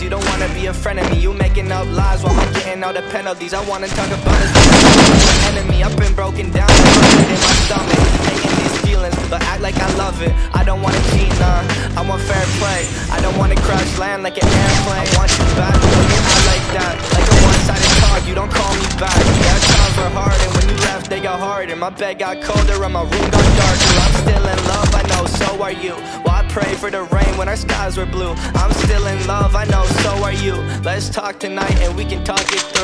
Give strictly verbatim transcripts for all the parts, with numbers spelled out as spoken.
You don't wanna be a friend of me. You making up lies while I'm getting all the penalties. I wanna talk about this enemy. I've been broken down in my stomach, taking these feelings, but act like I love it. I don't wanna cheat, nah. I want fair play. I don't wanna crash land like an airplane. I want you back, I like that, like a one-sided talk. You don't call me back. Yeah, times were hard, and when you left, they got harder. My bed got colder, and my room got darker. I'm still in love, I know. So are you? Pray for the rain when our skies were blue. I'm still in love, I know, so are you. Let's talk tonight and we can talk it through.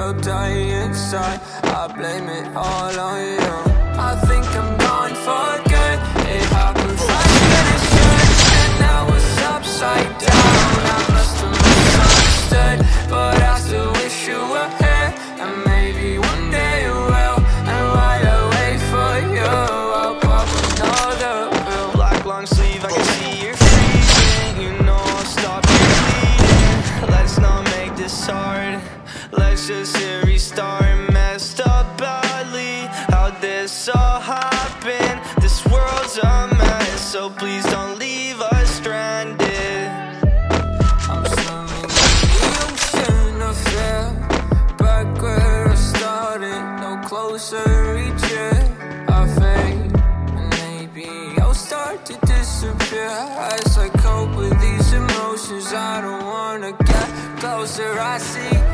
I'll die inside, I blame it all on you. I think I'm gone for good, it happens like an insurance, and now it's upside down. I must have misunderstood, but I still wish you were here, and maybe one day you will. And while I wait for you, I'll pop another pill. Black long sleeve, I can see you're freezing. You know I'll stop your bleeding. Let's not make this hard. Let's just hit restart, messed up badly. How this all happened, this world's a mess. So please don't leave us stranded. I'm swimming in the ocean of fear, back where I started, no closer each year. I fade, and maybe I'll start to disappear as I cope with these emotions. I don't wanna get closer, I see.